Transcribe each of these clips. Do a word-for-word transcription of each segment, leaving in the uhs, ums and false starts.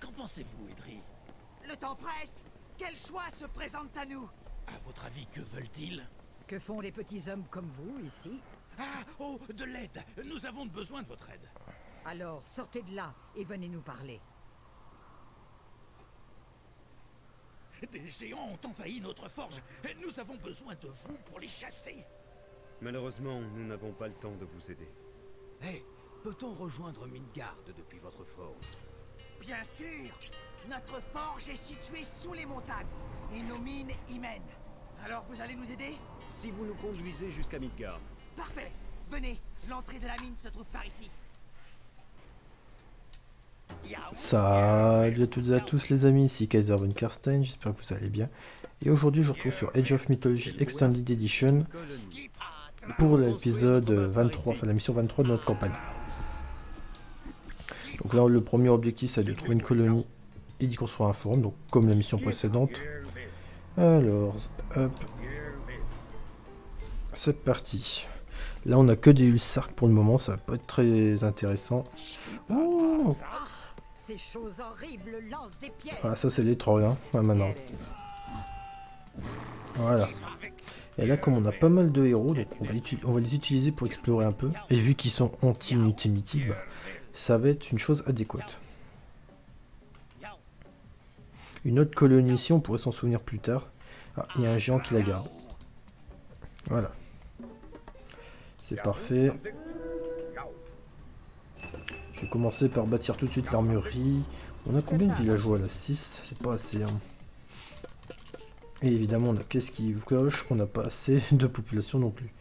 Qu'en pensez-vous, Edri? Le temps presse. Quel choix se présente à nous? À votre avis, que veulent-ils? Que font les petits hommes comme vous, ici? Ah, oh, de l'aide. Nous avons besoin de votre aide. Alors, sortez de là et venez nous parler. Des géants ont envahi notre forge. Nous avons besoin de vous pour les chasser. Malheureusement, nous n'avons pas le temps de vous aider. Hé, hey, peut-on rejoindre Mingarde depuis votre forge? Bien sûr. Notre forge est située sous les montagnes, et nos mines y mènent. Alors vous allez nous aider? Si vous nous conduisez jusqu'à Midgard. Parfait. Venez, l'entrée de la mine se trouve par ici. Salut à toutes et à tous les amis, ici Kaiser von Carstein, j'espère que vous allez bien. Et aujourd'hui je retrouve sur Age of Mythology Extended Edition pour l'épisode vingt-trois, enfin la mission vingt-trois de notre campagne. Donc là le premier objectif c'est de trouver une colonie et d'y construire un forum, donc comme la mission précédente. Alors, hop, c'est parti. Là on a que des hussards pour le moment, ça va pas être très intéressant. Oh. Ces choses horribles lancent des pierres. Ah ça c'est les trolls hein, ah, maintenant. Voilà. Et là comme on a pas mal de héros, donc on va, on va les utiliser pour explorer un peu. Et vu qu'ils sont anti-unity, bah, ça va être une chose adéquate. Une autre colonie ici, on pourrait s'en souvenir plus tard. Ah, il y a un géant qui la garde. Voilà. C'est parfait. Je vais commencer par bâtir tout de suite l'armurerie. On a combien de villageois là? six? C'est pas assez. Hein. Et évidemment, on a qu'est-ce qui vous cloche? On n'a pas assez de population non plus.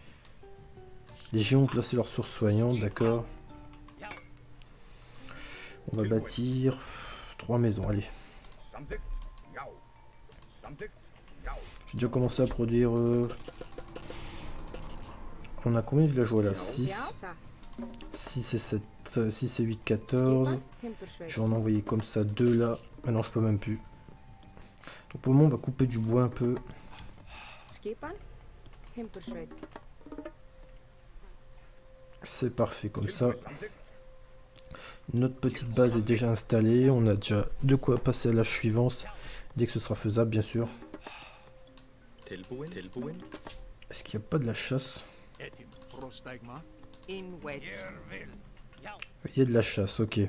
Les géants ont placé leurs sources soignantes, d'accord. On va bâtir trois maisons, allez. J'ai déjà commencé à produire... Euh... On a combien de villageois là? six. six et sept, six et huit, quatorze. J'en ai envoyé comme ça deux là. Ah non, je peux même plus. Donc pour le moment, on va couper du bois un peu. C'est parfait comme ça. Notre petite base est déjà installée. On a déjà de quoi passer à l'âge suivant dès que ce sera faisable, bien sûr. Est-ce qu'il n'y a pas de la chasse? Il y a de la chasse, ok.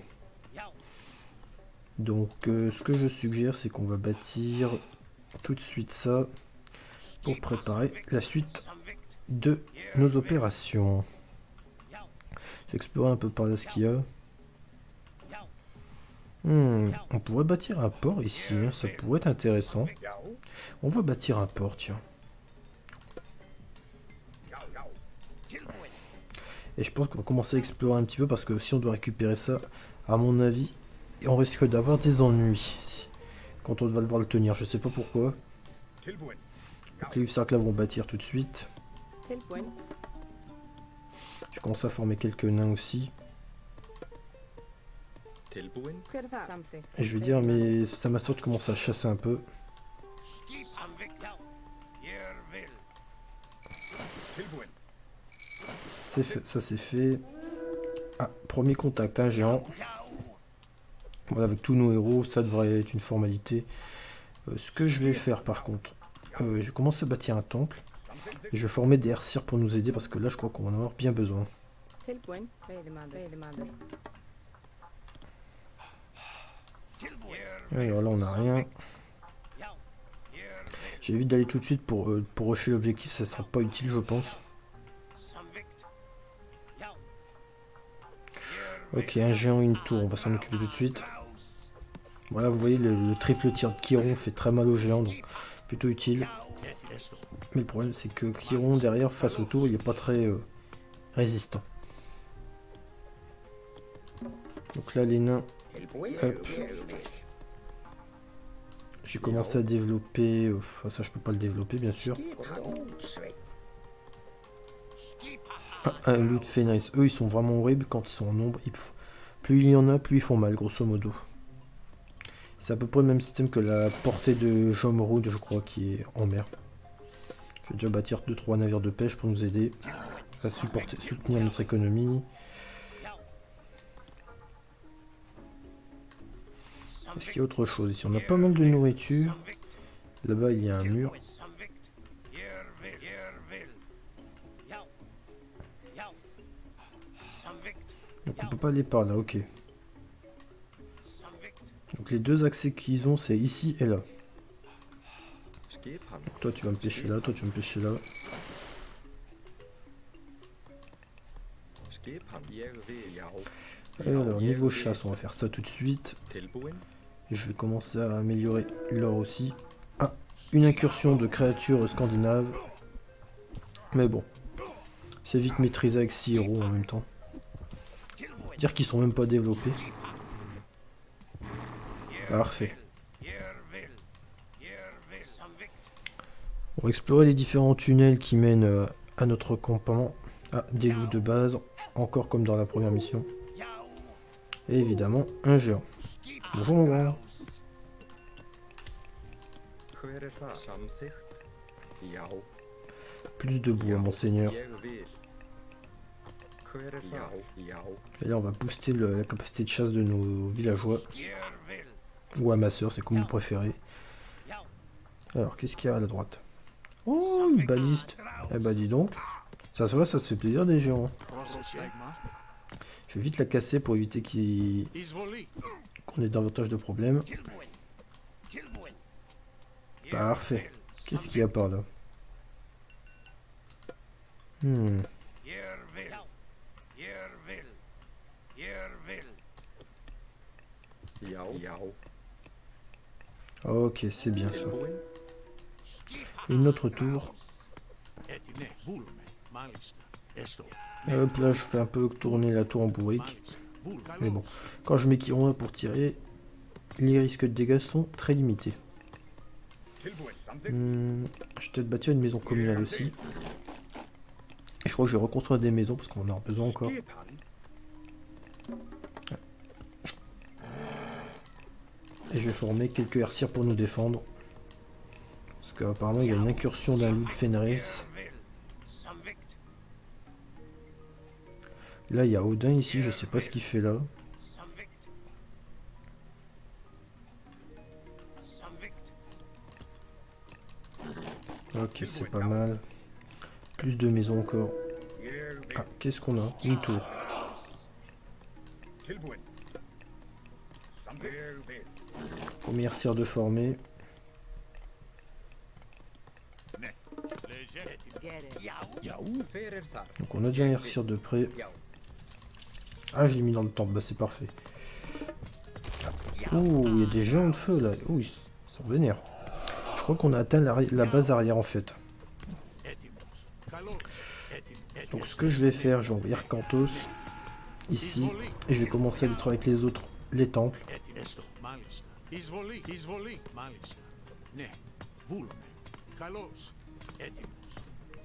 Donc euh, ce que je suggère c'est qu'on va bâtir tout de suite ça pour préparer la suite de nos opérations. J'explore un peu par là ce qu'il y a. Hmm, on pourrait bâtir un port ici, hein, ça pourrait être intéressant. On va bâtir un port, tiens. Et je pense qu'on va commencer à explorer un petit peu parce que si on doit récupérer ça, à mon avis, on risque d'avoir des ennuis quand on va devoir le tenir. Je sais pas pourquoi. Donc les hussards là vont bâtir tout de suite. Je commence à former quelques nains aussi. Et je vais dire, mais c'est à ma sorte de commencer à chasser un peu. Fait, ça c'est fait. Ah, premier contact, un géant. Voilà, avec tous nos héros, ça devrait être une formalité. Euh, ce que je vais faire par contre, euh, je commence à bâtir un temple. Et je vais former des hersirs pour nous aider parce que là je crois qu'on va en avoir bien besoin. Alors là on n'a rien. J'évite d'aller tout de suite pour, euh, pour rusher l'objectif, ça sera pas utile je pense. Ok, un géant et une tour, on va s'en occuper tout de suite. Voilà, vous voyez, le, le triple tir de Chiron fait très mal aux géants, donc plutôt utile. Mais le problème, c'est que Chiron, derrière, face au tour, il n'est pas très euh, résistant. Donc là, les nains, hop. J'ai commencé à développer... Euh, ça, je peux pas le développer, bien sûr. Ah, un loup de Fenris. Eux, ils sont vraiment horribles quand ils sont en nombre. Ils font... Plus il y en a, plus ils font mal, grosso modo. C'est à peu près le même système que la portée de Jomroud, je crois, qui est en mer. Je vais déjà bâtir deux trois navires de pêche pour nous aider à supporter, soutenir notre économie. Est-ce qu'il y a autre chose ici? On a pas mal de nourriture. Là-bas, il y a un mur. Donc on peut pas aller par là, ok. Donc les deux accès qu'ils ont, c'est ici et là. Donc toi, tu vas me pêcher là, toi, tu vas me pêcher là. Et alors, niveau chasse, on va faire ça tout de suite. Et je vais commencer à améliorer l'or aussi. Ah, une incursion de créatures scandinaves. Mais bon, c'est vite maîtrisé avec six héros en même temps. Dire qu'ils sont même pas développés. Parfait. On va explorer les différents tunnels qui mènent à notre campement. Ah, des loups de base, encore comme dans la première mission. Et évidemment, un géant. Bonjour mon grand. Plus de bois, monseigneur. Et là, on va booster le, la capacité de chasse de nos villageois. Ou amasseurs, c'est comme vous préférez. Alors, qu'est-ce qu'il y a à la droite? Oh, une baliste. Eh bah, dis donc. Ça se voit, ça se fait plaisir des géants. Je vais vite la casser pour éviter qu'il qu'on ait davantage de problèmes. Parfait. Qu'est-ce qu'il y a par là? hmm. Ok, c'est bien ça. Une autre tour. Hop là, je fais un peu tourner la tour en bourrique. Mais bon, quand je mets Chiron pour tirer, les risques de dégâts sont très limités. Hmm, je vais peut-être bâtir une maison communale aussi. Et je crois que je vais reconstruire des maisons parce qu'on en a besoin encore. Et je vais former quelques hersirs pour nous défendre. Parce qu'apparemment il y a une incursion d'un loup de Fenris. Là il y a Odin ici, je sais pas ce qu'il fait là. Ok, c'est pas mal. Plus de maisons encore. Ah, qu'est-ce qu'on a? Une tour. Première serre de former. Donc on a déjà un hercire de près. Ah, je l'ai mis dans le temple, bah c'est parfait. Oh, il y a des géants de feu là. Oh, ils sont vénères. Je crois qu'on a atteint la, la base arrière en fait. Donc ce que je vais faire, je vais envoyer Arkantos ici. Et je vais commencer à lutter avec les autres, les temples.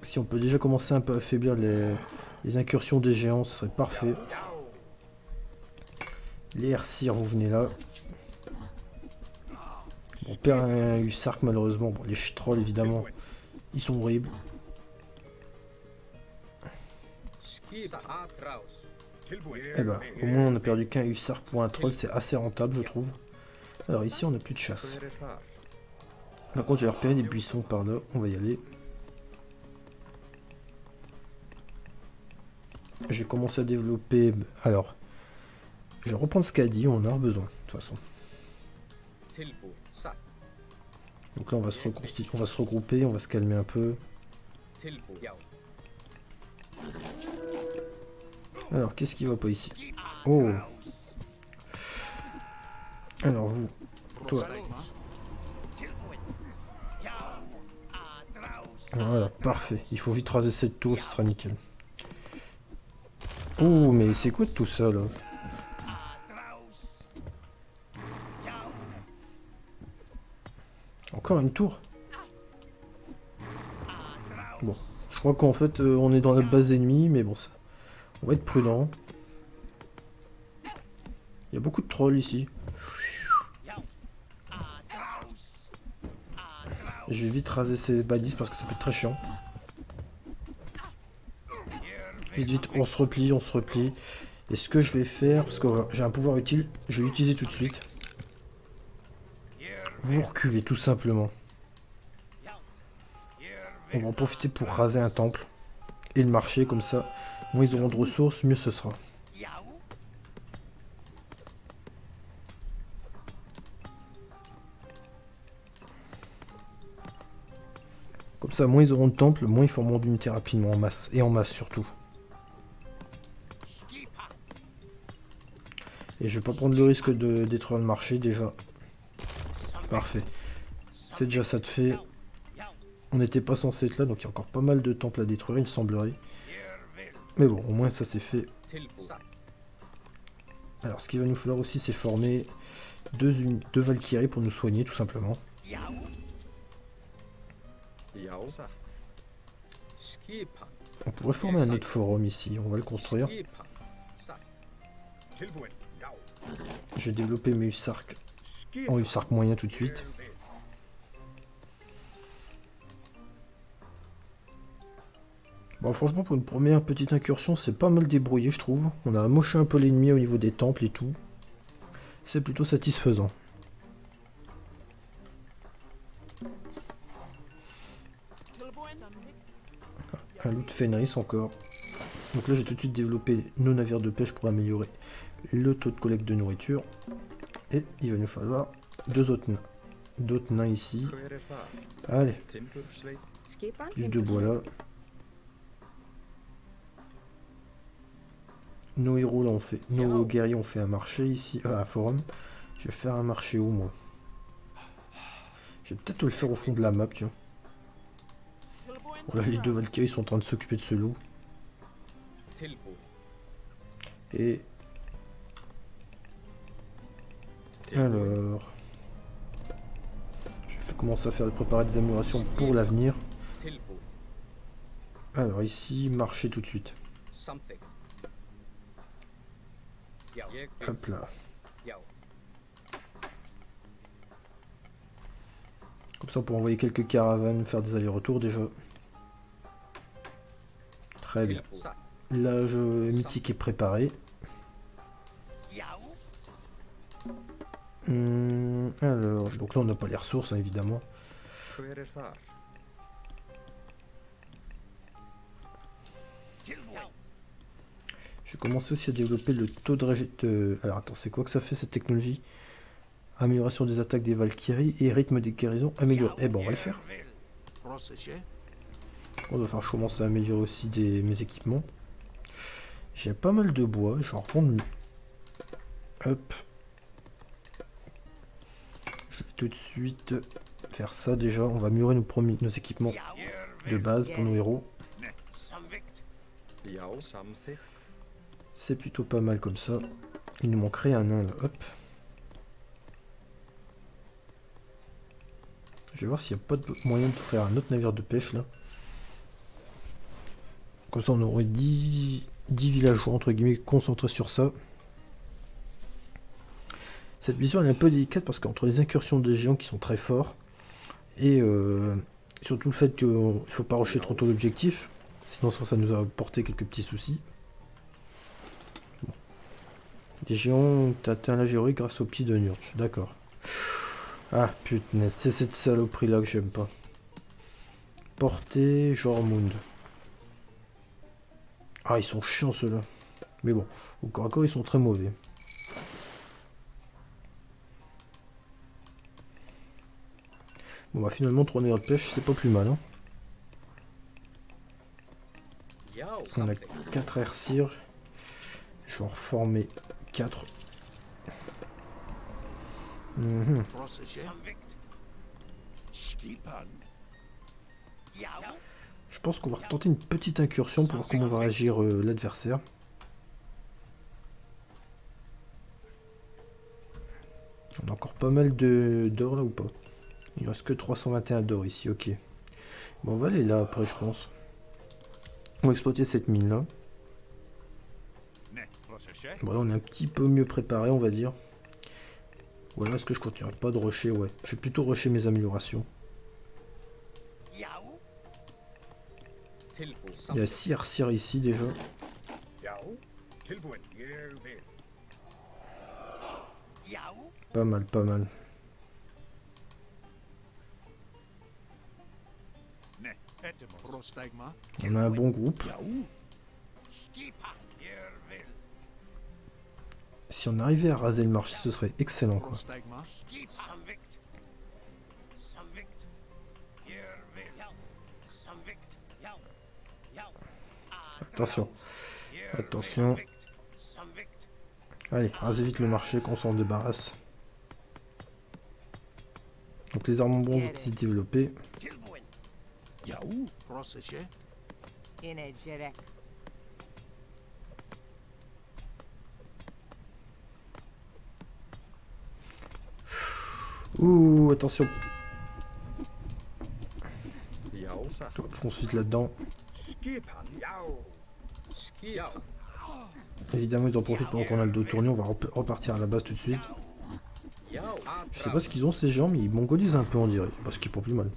Si on peut déjà commencer un peu à affaiblir les, les incursions des géants, ce serait parfait. Les hersirs, vous venez là. On perd un hussark malheureusement. Bon, les trolls évidemment, ils sont horribles. Eh ben, au moins on a perdu qu'un hussark pour un troll, c'est assez rentable je trouve. Alors ici on n'a plus de chasse. Par contre j'ai repéré des buissons par là, on va y aller. J'ai commencé à développer... Alors, je vais reprendre ce qu'a dit, on en a besoin, de toute façon. Donc là, on va se reconstituer, on va se regrouper, on va se calmer un peu. Alors, qu'est-ce qui va pas ici? Oh! Alors, vous, toi. Voilà, parfait. Il faut vite raser cette tour, ce sera nickel. Oh, mais c'est quoi tout ça, là? Encore une tour? Bon, je crois qu'en fait, euh, on est dans la base ennemie, mais bon, ça... On va être prudent. Il y a beaucoup de trolls, ici. Je vais vite raser ces balises, parce que ça peut être très chiant. Vite, vite, on se replie, on se replie. Et ce que je vais faire, parce que j'ai un pouvoir utile, je vais l'utiliser tout de suite. vous reculez tout simplement. On va en profiter pour raser un temple et le marché, comme ça, moins ils auront de ressources, mieux ce sera. Comme ça, moins ils auront de temple, moins ils formeront d'unités rapidement en masse, et en masse surtout. Et je vais pas prendre le risque de détruire le marché déjà. Parfait. C'est déjà ça de fait. On n'était pas censé être là, donc il y a encore pas mal de temples à détruire, il semblerait. Mais bon, au moins ça c'est fait. Alors ce qu'il va nous falloir aussi, c'est former deux, deux Valkyries pour nous soigner tout simplement. On pourrait former un autre forum ici, on va le construire. Je vais développer mes Usark en Usark moyen tout de suite. Bon, franchement, pour une première petite incursion, c'est pas mal débrouillé, je trouve. On a amoché un peu l'ennemi au niveau des temples et tout. C'est plutôt satisfaisant. Un loup de Fenris encore. Donc là, j'ai tout de suite développé nos navires de pêche pour améliorer le taux de collecte de nourriture. Et il va nous falloir deux autres nains. D'autres nains ici. Allez. Plus de bois là. Nos héros là on fait. Nos guerriers ont fait un marché ici. Euh, un forum. Je vais faire un marché où moi. Je vais peut-être le faire au fond de la map, tiens. Voilà, les deux Valkyries sont en train de s'occuper de ce loup. Et alors, je vais commencer à faire préparer des améliorations pour l'avenir. Alors ici, marcher tout de suite. Hop là. Comme ça, on peut envoyer quelques caravanes, faire des allers-retours déjà. Très bien. L'âge mythique est préparé. Hum, alors, donc là on n'a pas les ressources hein, évidemment. J'ai commencé aussi à développer le taux de régé... De... Alors attends, c'est quoi que ça fait cette technologie? Amélioration des attaques des Valkyries et rythme des guérisons amélioré. Eh ben on va le faire. On va faire, je commence à améliorer aussi des... mes équipements. J'ai pas mal de bois, je vais en revendre. Hop. Je vais tout de suite faire ça déjà. On va améliorer nos, promis, nos équipements de base pour nos héros. C'est plutôt pas mal comme ça. Il nous manquerait un nain là. Hop. Je vais voir s'il n'y a pas de moyen de faire un autre navire de pêche là. Comme ça on aurait dix, dix villageois entre guillemets concentrés sur ça. Cette mission elle est un peu délicate parce qu'entre les incursions des géants qui sont très forts et euh, surtout le fait qu'il ne faut pas rusher trop tôt l'objectif, sinon ça nous a apporté quelques petits soucis. Bon. Les géants ont atteint la géorie grâce au pied de Nurch, d'accord. Ah putain, c'est cette saloperie là que j'aime pas. Portée Jormund. Ah ils sont chiants ceux-là. Mais bon, au corps à corps ils sont très mauvais. Bon bah finalement trois navires de pêche c'est pas plus mal hein. On a quatre air cirges. Je vais en reformer quatre. Mmh. Je pense qu'on va retenter une petite incursion pour voir comment va réagir euh, l'adversaire. On a encore pas mal de d'or là ou pas? Il ne reste que trois cent vingt et un d'or ici, ok. Bon, on va aller là après, je pense. On va exploiter cette mine là. Bon, là, on est un petit peu mieux préparé, on va dire. Voilà, est-ce que je continuerai pas de rusher? Ouais, je vais plutôt rusher mes améliorations. Il y a six arcières ici déjà. Pas mal, pas mal. On a un bon groupe. Si on arrivait à raser le marché, ce serait excellent quoi. Attention. Attention. Allez, rasez vite le marché qu'on s'en débarrasse. Donc les armes bronze qui s'est développé. Ouh, attention. Toi, fonce vite là-dedans. Évidemment, ils en profitent pendant qu'on a le dos tourné. On va repartir à la base tout de suite. Je sais pas ce qu'ils ont ces gens, mais ils mongolisent un peu, on dirait. Parce qu'ils font plus mal.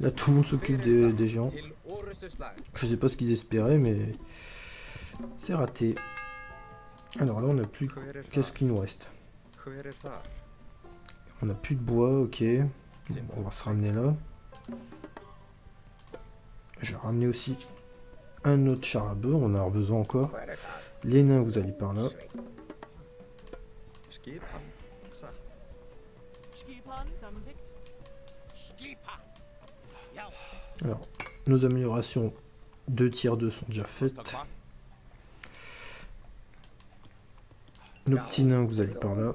Là, tout le monde s'occupe des, des gens. Je sais pas ce qu'ils espéraient, mais c'est raté. Alors là, on n'a plus. Qu'est-ce qu'il nous reste? On n'a plus de bois, ok. Bon, on va se ramener là. Je vais ramener aussi un autre char à bœuf. On en a besoin encore. Les nains, vous allez par là. Alors, nos améliorations deux tiers deux sont déjà faites. Nos petits nains, vous allez par là.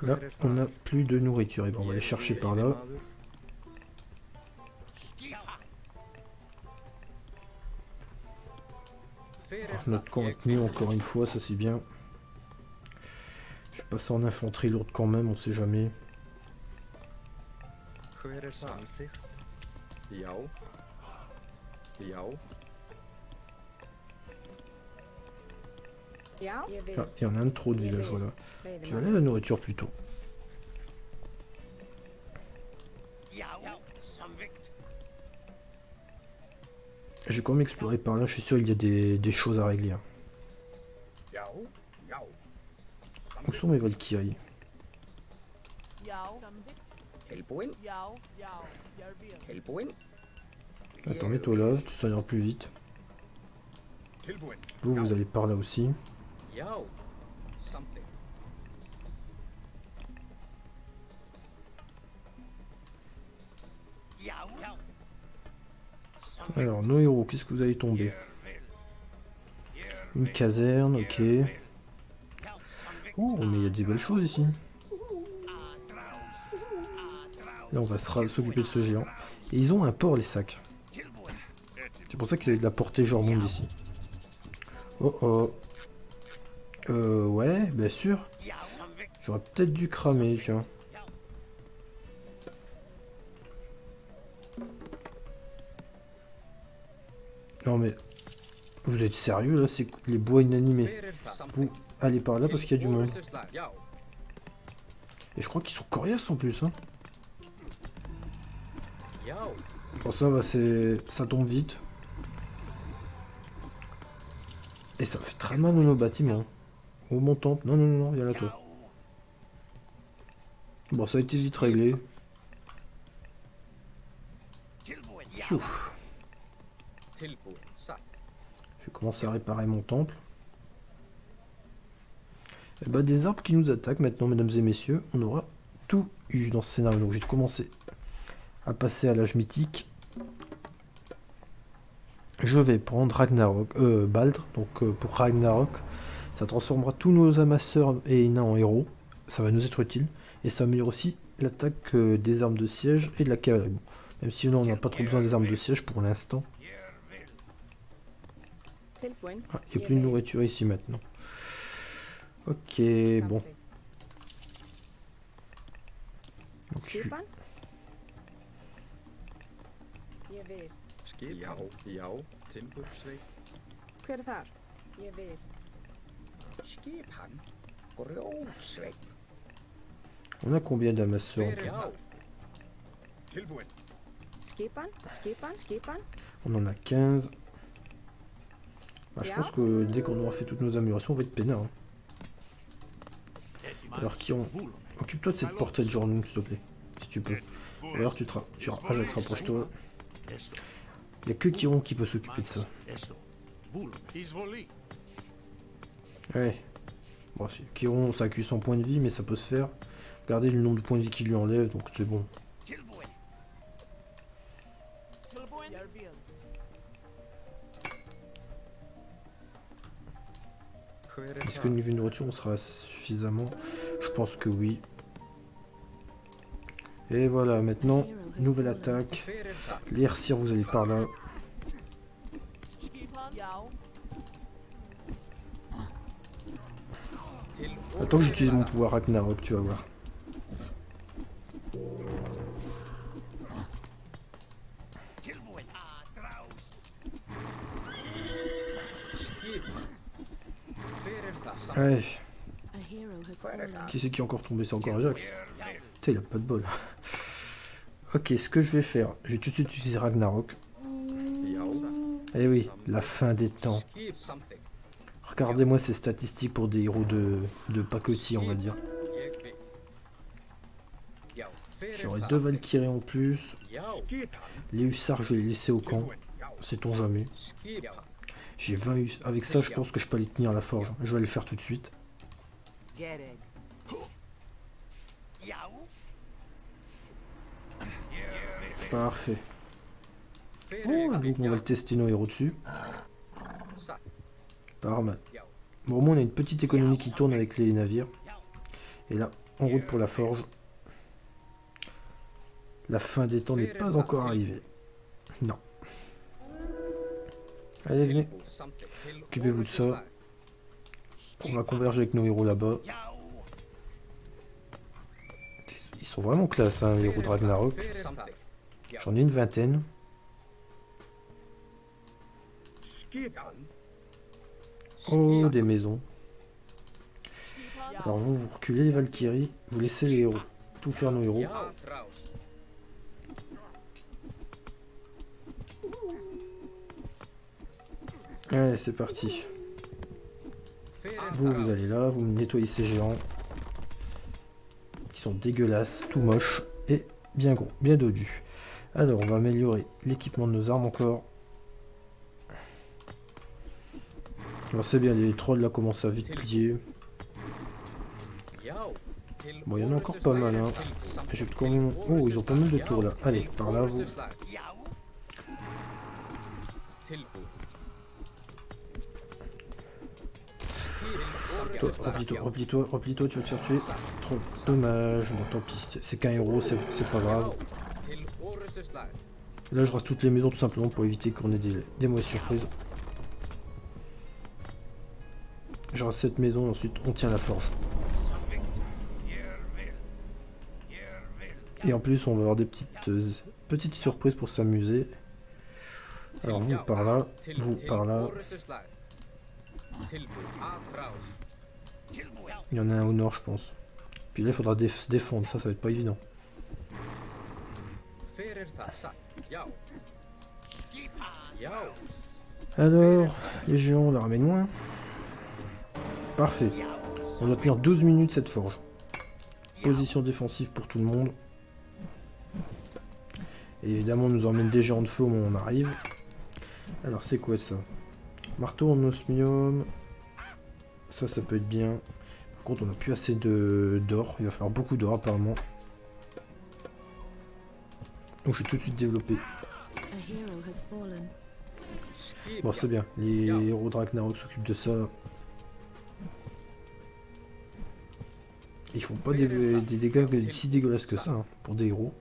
Là, on n'a plus de nourriture. Et bon, on va les chercher par là. Notre contenu, encore une fois, ça c'est bien. Je vais passer en infanterie lourde quand même, on sait jamais. Ah, il y en a un de trop de villageois là. Tu vas aller à la nourriture plutôt. J'ai quand même exploré par là, je suis sûr qu'il y a des, des choses à régler. Où sont mes Valkyries? Attends, mets-toi là, tu s'en ira plus vite. Vous, vous allez par là aussi. Alors, nos héros, qu'est-ce que vous allez tomber? Une caserne, ok. Oh, mais il y a des belles choses ici. Là, on va s'occuper de ce géant. Et ils ont un port, les sacs. C'est pour ça qu'ils avaient de la portée genre monde ici. Oh oh. Euh, ouais, bien sûr. J'aurais peut-être dû cramer, tiens. Non mais, vous êtes sérieux là, c'est les bois inanimés. Vous allez par là parce qu'il y a du monde. Et je crois qu'ils sont coriaces en plus. Hein. Bon ça va, c'est, ça tombe vite. Et ça fait très mal à nos bâtiments. Au montant. Non, non, non, non, viens là toi. Bon ça a été vite réglé. Souf. Je vais commencer à réparer mon temple. Et bah des arbres qui nous attaquent maintenant, mesdames et messieurs, on aura tout eu dans ce scénario. Donc j'ai commencé à passer à l'âge mythique. Je vais prendre Ragnarok, euh, Baldr. Donc euh, pour Ragnarok, ça transformera tous nos amasseurs et nains en héros. Ça va nous être utile. Et ça améliore aussi l'attaque euh, des armes de siège et de la cavalerie. Bon, même si là on n'a pas trop besoin des armes de siège pour l'instant. Ah, il n'y a plus de nourriture ici maintenant. Ok, bon. Donc, je... On a combien d'amasseurs en tout? On en a quinze. Bah, je pense que dès qu'on aura fait toutes nos améliorations, on va être peinard. Hein. Alors qui ont Occupe-toi de cette portée de journée, s'il te plaît, si tu peux. Alors tu te Ajax, rapproche-toi. Il n'y a que Chiron qui peut s'occuper de ça. Ouais. Bon, Chiron, ça accuse son point de vie, mais ça peut se faire. Regardez le nombre de points de vie qu'il lui enlève, donc c'est bon. Est-ce que niveau nourriture on sera suffisamment? Je pense que oui. Et voilà, maintenant, nouvelle attaque. Les hersirs, vous allez par là. Attends que j'utilise mon pouvoir Ragnarok, tu vas voir. Ouais. Qui c'est qui est encore tombé? C'est encore Ajax. Putain, il a pas de bol. Ok, ce que je vais faire, je vais tout de suite utiliser Ragnarok. Eh oui, la fin des temps. Regardez-moi ces statistiques pour des héros de, de pacotis, on va dire. J'aurai deux Valkyries en plus. Les hussards, je vais les laisser au camp. Sait-on jamais. J'ai vingt hussards. Avec ça, je pense que je peux les tenir à la forge. Je vais le faire tout de suite. Parfait. Oh, donc on va le tester nos héros dessus. Par mal. Bon, au moins on a une petite économie qui tourne avec les navires. Et là, en route pour la forge. La fin des temps n'est pas encore arrivée. Non. Allez, venez. Occupez-vous de ça. On va converger avec nos héros là-bas. Ils sont vraiment classe, hein, les héros de Ragnarok. J'en ai une vingtaine. Oh, des maisons. Alors vous, vous reculez les Valkyries, vous laissez les héros. Tout faire nos héros. Allez, c'est parti. Vous, vous allez là, vous nettoyez ces géants. Qui sont dégueulasses, tout moches et bien gros, bien dodus. Alors, on va améliorer l'équipement de nos armes encore. Alors c'est bien, les trolls là commencent à vite plier. Bon, il y en a encore pas mal, hein. J'ai quand même... Oh, ils ont pas mal de tours là. Allez, par là, vous. Toi, replie-toi, replie-toi, replie-toi, tu vas te faire tuer. Trop dommage, bon tant pis, c'est qu'un héros, c'est pas grave. Là, je rase toutes les maisons tout simplement pour éviter qu'on ait des, des mauvaises surprises. Je rase cette maison, ensuite on tient la forge. Et en plus, on va avoir des petites, euh, petites surprises pour s'amuser. Alors vous par là, vous par là. Il y en a un au nord, je pense. Puis là, il faudra se défendre, ça, ça va être pas évident. Alors, les géants, on la ramène loin. Parfait. On doit tenir douze minutes cette forge. Position défensive pour tout le monde. Et évidemment, on nous emmène des géants de feu au moment où on arrive. Alors, c'est quoi ça? Marteau en osmium. Ça, ça peut être bien. Par contre, on n'a plus assez d'or. Il va falloir beaucoup d'or, apparemment. Donc, je vais tout de suite développer. Bon, c'est bien. Les héros de Ragnarok s'occupent de ça. Ils font pas des, des dégâts si dégueulasses que ça, hein, pour des héros.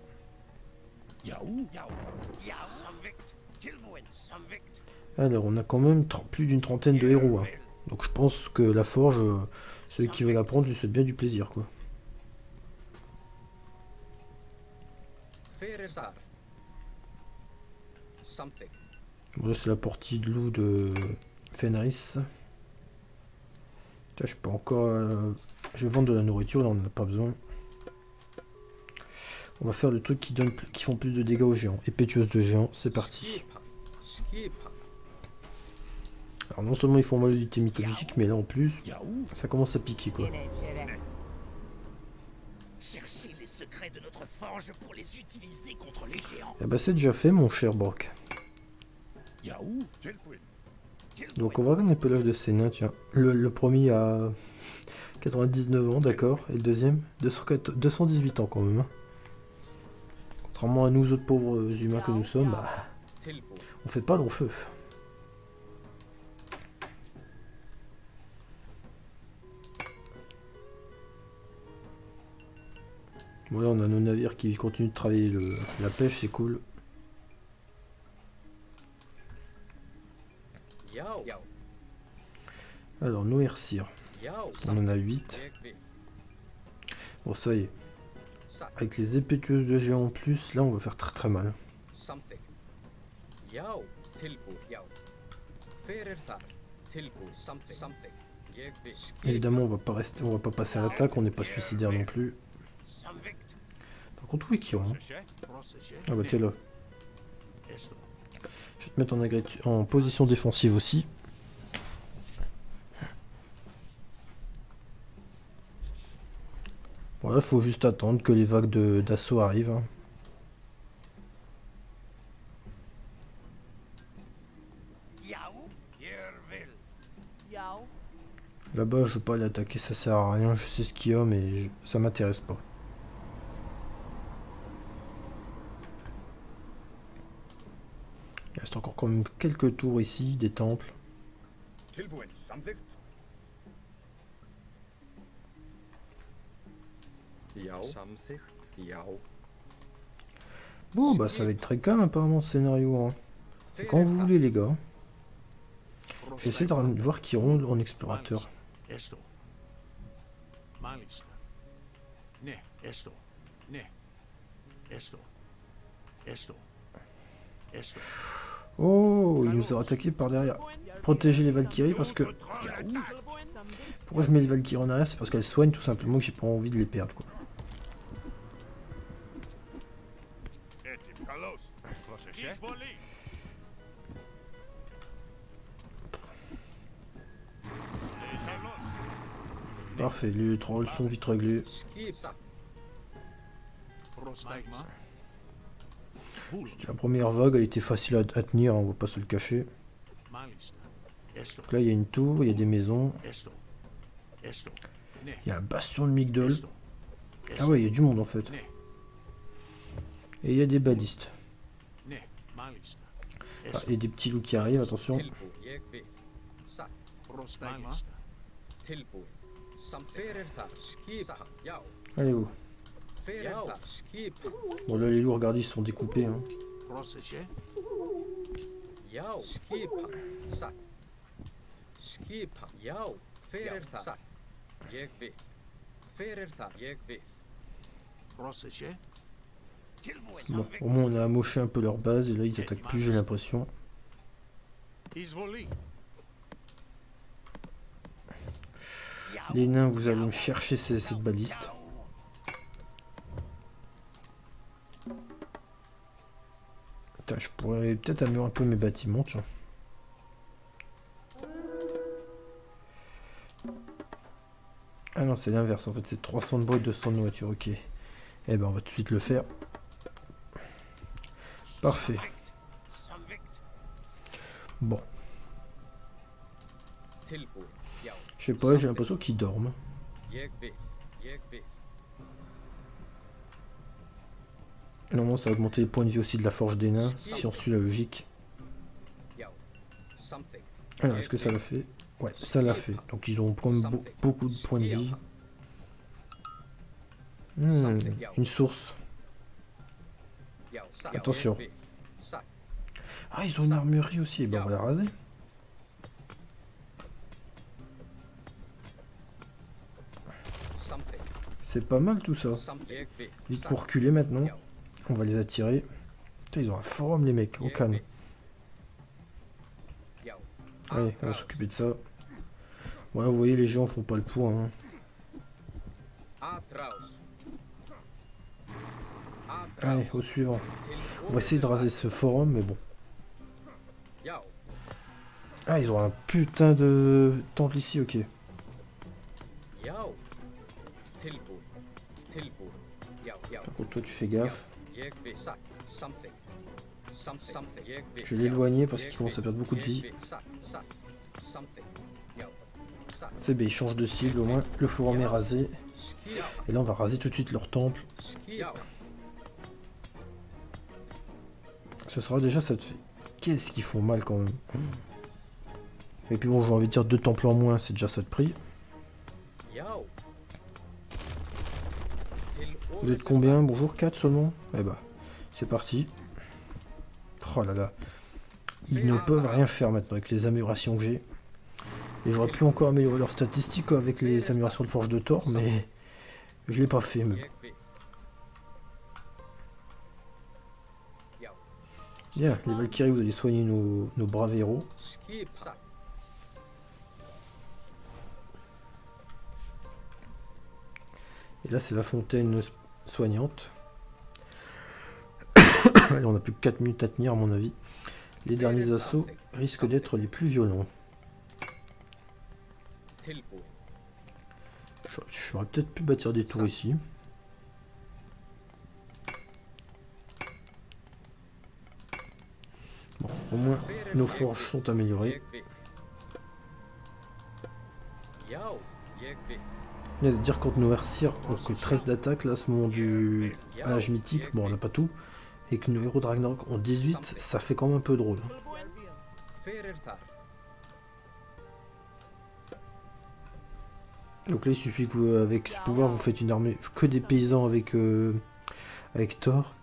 Alors, on a quand même plus d'une trentaine de héros, hein. Donc je pense que la forge, euh, ceux qui veulent la prendre, lui souhaitent bien du plaisir, quoi. Bon, là c'est la partie de loup de Fenris. Là, je peux encore... Euh... Je vais vendre de la nourriture, là on n'en a pas besoin. On va faire le truc qui donne, qui font plus de dégâts aux géants. Épétueuse de géants, c'est parti. Alors non seulement ils font mal aux unités mythologiques, mais là en plus, ça commence à piquer quoi. secrets de notre forge pour les utiliser contre les géants. Eh ben c'est déjà fait mon cher Brock. Donc on va regarder un peu l'âge de ces nains, tiens. Le, le premier a quatre-vingt-dix-neuf ans, d'accord, et le deuxième deux cent dix-huit ans quand même. Contrairement à nous autres pauvres humains que nous sommes, bah, on fait pas long feu. Bon là on a nos navires qui continuent de travailler le, la pêche, c'est cool. Alors nourrir. On en a huit. Bon ça y est. Avec les épées tueuses de géants en plus, là on va faire très très mal. Évidemment on va pas rester, on va pas passer à l'attaque, on n'est pas suicidaire non plus. Par contre où est Chiron hein? Ah bah t'es là. Je vais te mettre en, agré... en position défensive aussi. Voilà, bon, faut juste attendre que les vagues d'assaut arrivent. Hein. Là-bas, je veux pas l'attaquer, ça sert à rien. Je sais ce qu'il y a, mais je... ça m'intéresse pas. Il reste encore quand même quelques tours ici, des temples. Bon bah ça va être très calme apparemment ce scénario. Hein. Quand vous voulez les gars. J'essaie de voir qui ronde en explorateur. Oh, il nous a attaqué par derrière. Protéger les Valkyries parce que... Pourquoi je mets les Valkyries en arrière? C'est parce qu'elles soignent tout simplement, que j'ai pas envie de les perdre quoi. Parfait, les trolls sont vite réglés. La première vague elle était facile à, à tenir, hein, on va pas se le cacher. Donc là il y a une tour, il y a des maisons. Il y a un bastion de Migdol. Ah ouais, il y a du monde en fait. Et il y a des balistes. Ah, et des petits loups qui arrivent, attention. Allez où? Bon là les loups, regardez, ils sont découpés. Hein. Bon, au moins on a amoché un peu leur base et là ils attaquent plus, j'ai l'impression. Les nains, vous allez me chercher ces, cette baliste. Putain, je pourrais peut-être améliorer un peu mes bâtiments, tiens. Ah non, c'est l'inverse, en fait c'est trois cents de bois et deux cents de nourriture, ok. Eh ben on va tout de suite le faire. Parfait. Bon. Je sais pas, j'ai l'impression qu'ils dorment. Normalement ça va augmenter les points de vie aussi de la forge des nains, si on suit la logique. Alors est-ce que ça l'a fait? Ouais, ça l'a fait. Donc ils ont quand même be beaucoup de points de vie. Hmm, une source. Attention. Ah, ils ont une armurerie aussi. Et ben, on va la raser. C'est pas mal tout ça. Vite pour reculer maintenant. On va les attirer. Putain, ils ont un forum, les mecs. Au calme. Allez, on va s'occuper de ça. Voilà, vous voyez, les gens font pas le point. Hein. Allez, au suivant. On va essayer de raser ce forum, mais bon. Ah, ils ont un putain de temple ici, ok. Par contre, toi, tu fais gaffe. Je vais l'éloigner parce qu'il commence à perdre beaucoup de vie. C'est bien, ils changent de cible au moins. Le forum est rasé. Et là, on va raser tout de suite leur temple. Ce sera déjà ça de fait. Qu'est-ce qu'ils font mal quand même. Et puis bon, j'ai envie de dire deux temples en moins, c'est déjà ça de prix. Vous êtes combien? Bonjour, quatre seulement. Eh bah, c'est parti. Oh là là. Ils ne peuvent rien faire maintenant avec les améliorations que j'ai. Et j'aurais pu encore améliorer leurs statistiques avec les améliorations de Forge de Thor, mais je l'ai pas fait. Mais... Bien, les Valkyries, vous allez soigner nos, nos braves héros. Et là, c'est la fontaine soignante. Allez, on n'a plus que quatre minutes à tenir, à mon avis. Les derniers assauts risquent d'être les plus violents. J'aurais peut-être pu bâtir des tours ici. Bon, au moins, nos forges sont améliorées. Il y a à se dire quand nos hersirs ont que treize d'attaque, là, à ce moment du âge mythique, bon, on n'a pas tout, et que nos héros de Ragnarok ont dix-huit, ça fait quand même un peu drôle. Donc là, il suffit que vous, avec ce pouvoir, vous faites une armée que des paysans avec, euh, avec Thor,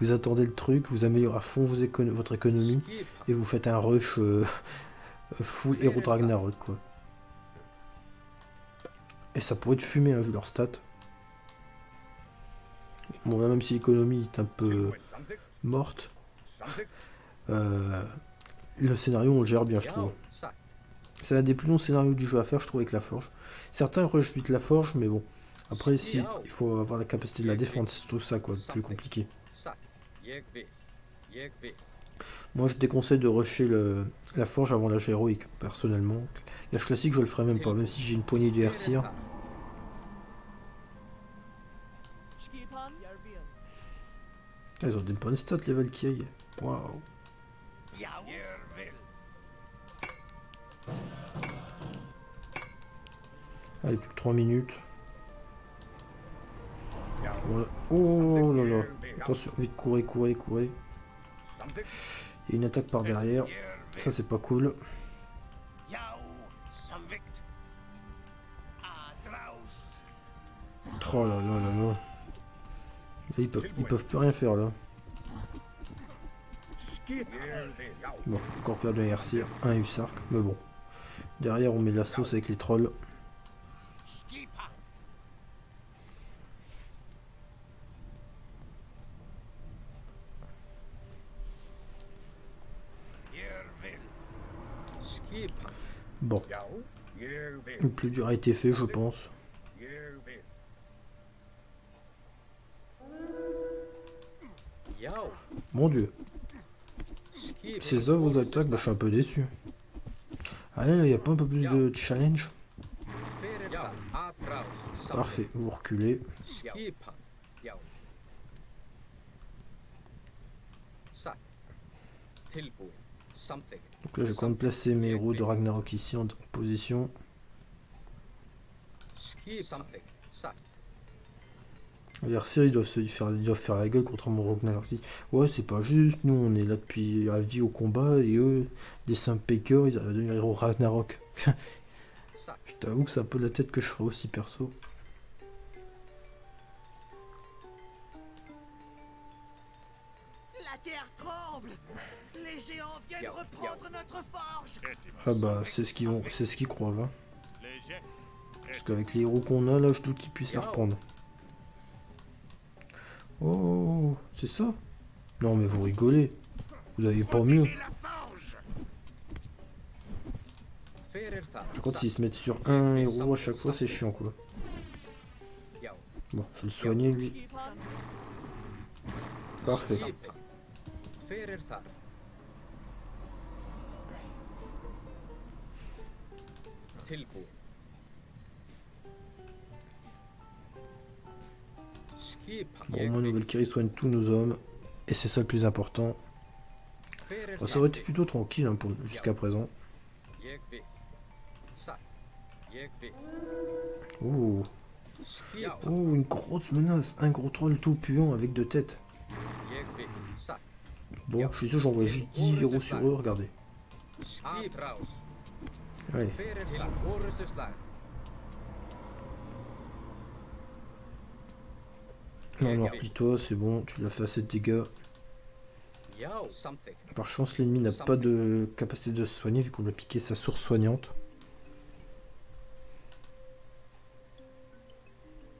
vous attendez le truc, vous améliorez à fond vos éco votre économie, et vous faites un rush euh, full héros de Ragnarok, quoi. Et ça pourrait te fumer, hein, vu leur stat. Bon, même si l'économie est un peu morte, euh, le scénario, on le gère bien, je trouve. C'est un des plus longs scénarios du jeu à faire, je trouve, avec la forge. Certains rushent vite la forge, mais bon. Après, si, il faut avoir la capacité de la défendre, c'est tout ça, quoi, c'est plus compliqué. Moi, je déconseille de rusher le, la forge avant l'âge héroïque, personnellement. L'âge classique, je le ferai même pas, même si j'ai une poignée de hersirs. Ils ont des bonnes stats, les Valkyries. Waouh. Allez, plus que trois minutes. Voilà. Oh là là. Attention, vite, courez, courez, courez. Il y a une attaque par derrière. Ça, c'est pas cool. Oh là là là là. Ils peuvent, ils peuvent plus rien faire là. Bon, encore perdu un hercir, un hussard, mais bon. Derrière, on met la sauce avec les trolls. Bon. Le plus dur a été fait, je pense. Mon dieu. Ces œuvres aux attaques, bah, je suis un peu déçu. Allez, là, il n'y a pas un peu plus de challenge? Parfait, vous reculez. Donc là, je vais quand même placer mes héros de Ragnarok ici en position. Les hersirs, ils doivent se faire, ils doivent faire la gueule contre mon Ragnarok. Ouais, c'est pas juste, nous on est là depuis à vie au combat et eux, des simples pékers, ils arrivent à devenir héros Ragnarok. Je t'avoue que c'est un peu la tête que je ferais aussi perso. La terre tremble. Les géants viennent reprendre notre forge. Ah bah c'est ce qu'ils vont, c'est ce qu'ils croient là. Parce qu'avec les héros qu'on a là, je doute qu'ils puissent la reprendre. Oh, c'est ça? Non mais vous rigolez. Vous avez pas mieux. Par contre, s'ils se mettent sur un héros à chaque fois, c'est chiant quoi. Bon, je vais le soigner lui. Parfait. Bon, mon nouvelle Valkyrie soigne tous nos hommes. Et c'est ça le plus important. Bon, ça aurait été plutôt tranquille hein, pour... jusqu'à présent. Ouh. Ouh, une grosse menace. Un gros troll tout puant avec deux têtes. Bon, je suis sûr, j'envoie juste dix euros sur eux, regardez. Ouais. Non, non, replie-toi, c'est bon, tu l'as fait assez de dégâts. Par chance, l'ennemi n'a pas de capacité de se soigner vu qu'on lui a piqué sa source soignante.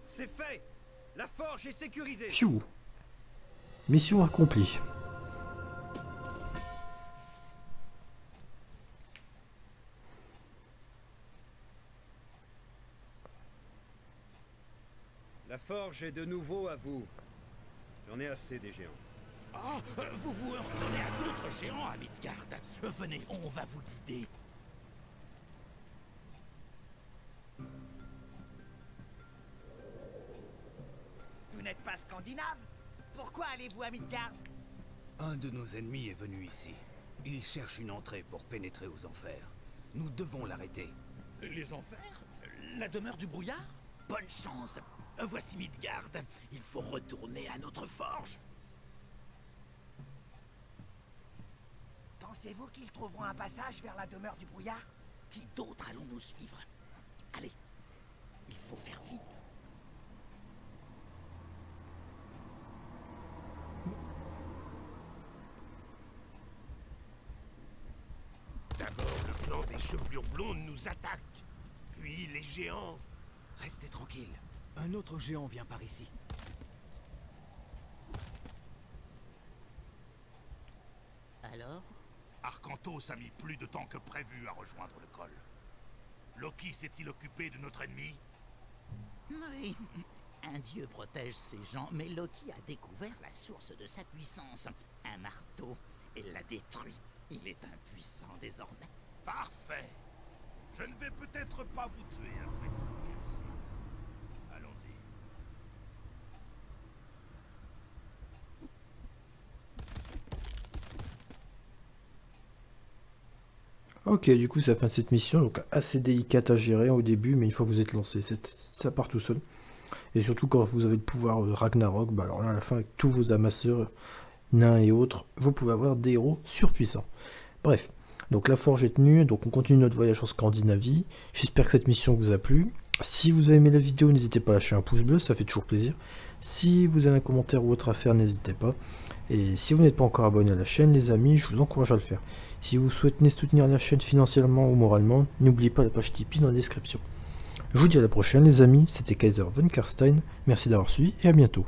C'est fait. La forge est sécurisée. Pfiou. Mission accomplie. La forge est de nouveau à vous. J'en ai assez des géants. Ah, oh, vous vous heurtez à d'autres géants à Midgard. Venez, on va vous guider. Vous n'êtes pas scandinave? Pourquoi allez-vous à Midgard? Un de nos ennemis est venu ici. Il cherche une entrée pour pénétrer aux enfers. Nous devons l'arrêter. Les enfers? La demeure du brouillard? Bonne chance. Voici Midgard. Il faut retourner à notre forge. Pensez-vous qu'ils trouveront un passage vers la demeure du brouillard? Qui d'autre allons-nous suivre? Allez, il faut faire vite. D'abord, le clan des chevelures blondes nous attaque. Puis les géants. Restez tranquille. Un autre géant vient par ici. Alors? Arkantos a mis plus de temps que prévu à rejoindre le col. Loki s'est-il occupé de notre ennemi? Oui. Un dieu protège ses gens, mais Loki a découvert la source de sa puissance. Un marteau, et l'a détruit. Il est impuissant désormais. Parfait. Je ne vais peut-être pas vous tuer après tout, Kelsey. Ok, du coup ça fait cette mission, donc assez délicate à gérer au début, mais une fois que vous êtes lancé, ça part tout seul. Et surtout quand vous avez le pouvoir euh, Ragnarok, bah alors là à la fin avec tous vos amasseurs, nains et autres, vous pouvez avoir des héros surpuissants. Bref, donc la forge est tenue, donc on continue notre voyage en Scandinavie. J'espère que cette mission vous a plu. Si vous avez aimé la vidéo, n'hésitez pas à lâcher un pouce bleu, ça fait toujours plaisir. Si vous avez un commentaire ou autre à faire, n'hésitez pas. Et si vous n'êtes pas encore abonné à la chaîne, les amis, je vous encourage à le faire. Si vous souhaitez soutenir la chaîne financièrement ou moralement, n'oubliez pas la page Tipeee dans la description. Je vous dis à la prochaine les amis, c'était Kaiser von Carstein, merci d'avoir suivi et à bientôt.